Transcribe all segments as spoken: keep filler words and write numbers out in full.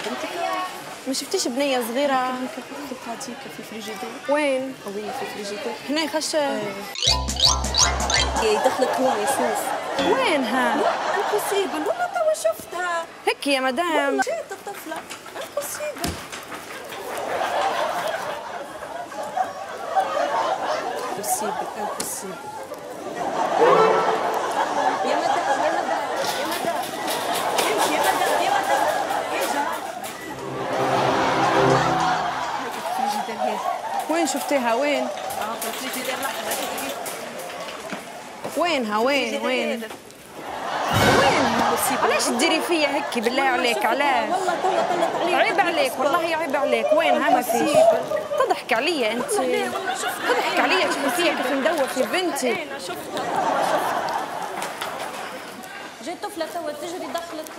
بنتك؟ ما شفتيش بنيه صغيره تبقى تيكه في الفريجيدير؟ وين؟ وي في الفريجيدير هنا يخش يدخلك هو يسوس. وينها؟ امبوسيبل والله توا شفتها هيك يا مدام جات الطفله امبوسيبل. امبوسيبل امبوسيبل يا مدام يا مدام يا مدام امشي يا مدام يا مدام اجا. وين شفتيها وين؟ اه فريجيدير لحظه. وينها وين وين وينها؟ علاش تديري فيا هكي بالله عليك؟ علاش؟ والله طلعت عليك عيب عليك والله عيب عليك. وينها؟ ما فيش. تضحك عليا انت، تضحك عليا تشوفيها كيف مدور في بنتي. انا شفتها جاي طفله توا تجري دخلت.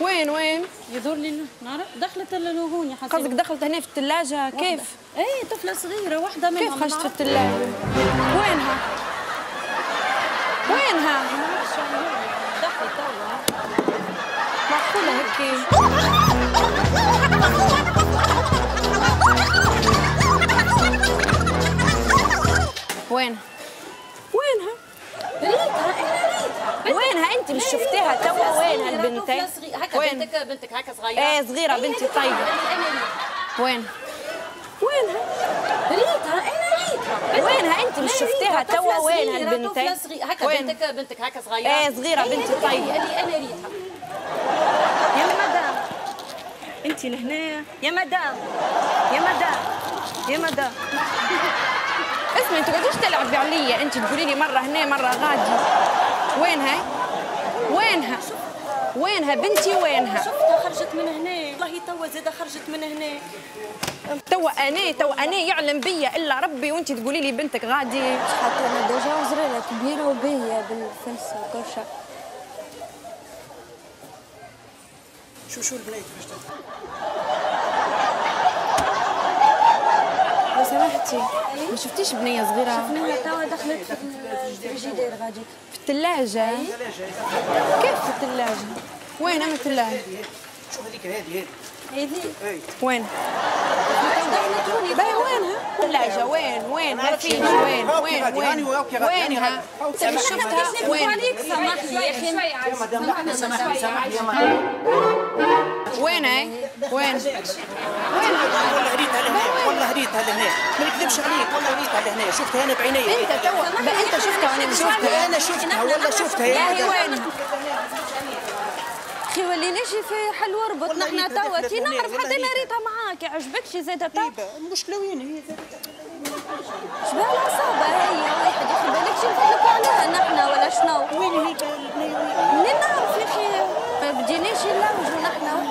وين وين؟ يدور لي نعرف دخلت لهوني. حسيت قصدك دخلت هنا في الثلاجه كيف؟ اي طفله صغيره واحده منهم كيف خشت في الثلاجه. وينها؟ وينها؟ دخل توا معقولة هكي؟ وينها؟ وينها؟ ريتها انا وينها؟ انت مش شفتيها توا؟ وينها البنتين؟ هكا بنتك بنتك هكا صغيرة؟ ايه صغيرة بنتي طيبة. وين؟ وينها؟ ريتها انا وينها؟ انت مش شفتيها توا؟ وينها البنتين؟ هكا بنتك بنتك هكا صغيره. ايه صغيره بنتي طيبه. انا ريتها يا مدام. انت لهنا يا مدام يا مدام يا مدام. اسمعي انت تقعديش تلعبي عليا، انت تقولي لي مره هنا مره غادي. وينها؟ وينها؟ وينها بنتي وينها؟ شفتها خرجت من هنا والله توا زاده خرجت من هنا. توا انا توا انا يعلم بيا الا ربي وانت تقولي لي بنتك غادي. حتى انا ديجا وزريره كبيره وباهيه بالفلس وكل شيء. شو شو البنات باش تدخل؟ لو سمحتي ما شفتيش بنيه صغيره؟ شفناها توا دخلت في الفريجيدير غادي في الثلاجه. كيف في الثلاجه؟ وين انا الثلاجه؟ شوف هذيك هذه هذه وين؟ باهي وينها؟ الثلاجه وين؟ وين؟ ما فيش وين؟ وين؟ وين؟ وينها؟ شفتها وين؟ سامحني يا اخي يا مدام سامحني سامحني يا مدام. وين هي؟ وين؟ والله هريتها لهنا والله هريتها لهنا ما نكذبش عليك والله هريتها لهنا شفتها انا بعيني. انت توا انت شفتها وانا شفتها انا شفتها والله شفتها يا مدام. اخي وليناش في حل وربط نحنا توا كي نعرف حتى انا ريتها معاك. عجبكش زادة توا؟ المشكلة وين هي زادة؟ شبه العصابة هي واحد يا اخي بالكش نفلكوا عليها نحنا ولا شنو؟ وين هي البنية وين؟ منين نعرف يا اخي ما بديناش نلوجوا نحنا.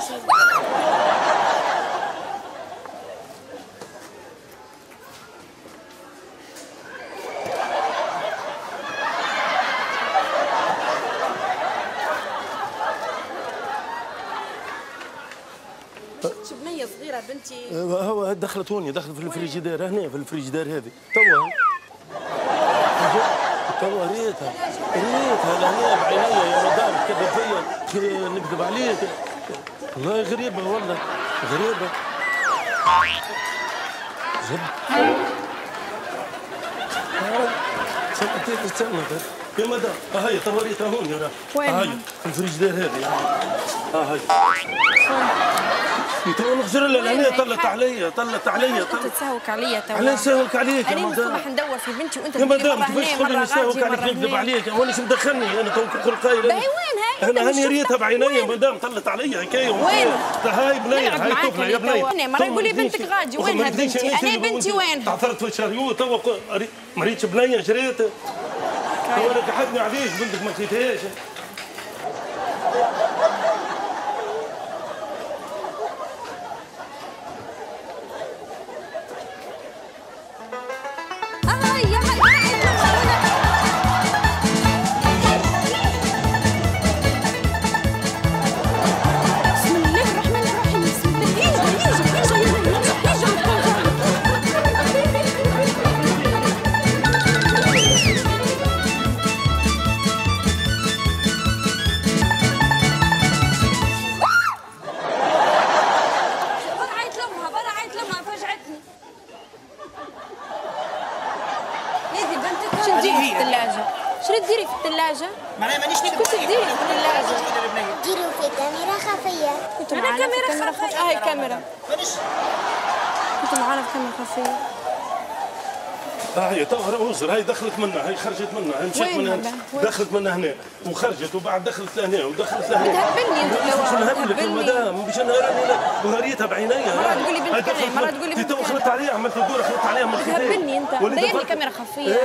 شبنيه صغيره بنتي. هو دخلت هوني دخلت في الفريجيدير هنا في الفريجيدير هذه توا توا ريتها ريتها لهنا بعينيا يا مدام. تكذب فيا نكذب عليك والله غريبه والله غريبه. استنى استنى يا مدام هاي توا ريتها هوني هاي في الفريجيدير هذه هاي. تو نخزر لها هنا طلت عليا طلت عليا طلت تساوك عليا توا. علاش نساوك عليك يا مدام؟ انا الصبح ندور في بنتي وانت تقول لي مره كيفاش تقول لي نساوك عليك نكذب عليك؟ هو انا شو مدخلني انا تو كل قايل باهي وين هاي؟ انا هاني ريتها بعيني يا مدام طلت عليا هكايا. وين؟ هاي بنيه هاي طفله يا بنيه مره يقول لي بنتك غادي. وينها بنتي؟ انا بنتي وين؟ تعثرت في شريو تو مريتش بنيه جريت تو انا قعدني عليك بنتك ما لقيتهاش. حاجه معناها مانيش كنت تديري من اللهجه ديروا في كاميرا خفيه كنت معانا كاميرا خفيه اهي كاميرا مانيش كنت معانا بكاميرا خفيه ها هي تو وزر هي دخلت منا هي خرجت منا هي مشات من هنا دخلت منا هنا وخرجت وبعد دخلت لهنا ودخلت لهنا تهبلني انت شو نهبلك المدام باش نهاريها وهريتها بعينيا مرة تقول لي بنت كلام مرة تقول لي بنت كلام خلطت عليها عملت الدور خلطت عليها من الخير تهبلني انت مداير لي كاميرا خفية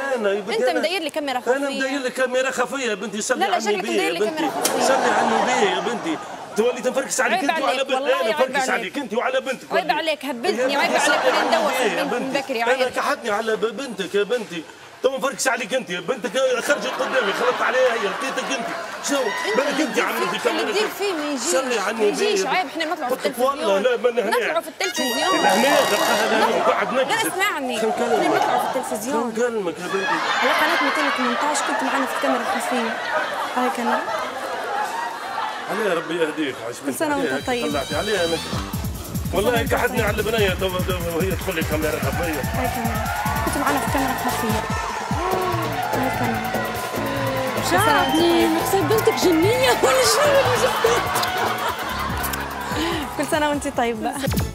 انت مداير لي كاميرا خفية انا مداير لي كاميرا خفية يا بنتي سلي على النبي يا بنتي سلي على النبي يا بنتي تولي تنفركس عليك انت وعلى بنتك تنفركس عليك انت وعلى بنتك عيب عليك هبلتني عيب عليك انا ندور في بنتك من بكري انا كحتني على بنتك يا بنتي تو نفركس عليك انت بنتك خرجت قدامي خلطت عليها هي لقيتك انت شو بالك انت عملتي كذا اللي تدير فيه ما يجيش ما يجيش عيب احنا نطلعوا في التلفزيون نطلعوا في التلفزيون هنا بعد نجلس لا اسمعني احنا نطلعوا في التلفزيون نكلمك يا بنتي على قناه مئتين وثمانية عشر كنت معانا في الكاميرا الخفيه هاي كان عليها ربي يهديك عشان سنة وانت طيب طلعتي عليها انا والله كحتني على البنيه وهي تدخل لي كاميرا خفيه هاي كمان كنت معنا في كاميرا خفيه هاي كمان شعبني مقصد بنتك جنيه ولا شنو اللي جبتها كل سنه وانت طيبه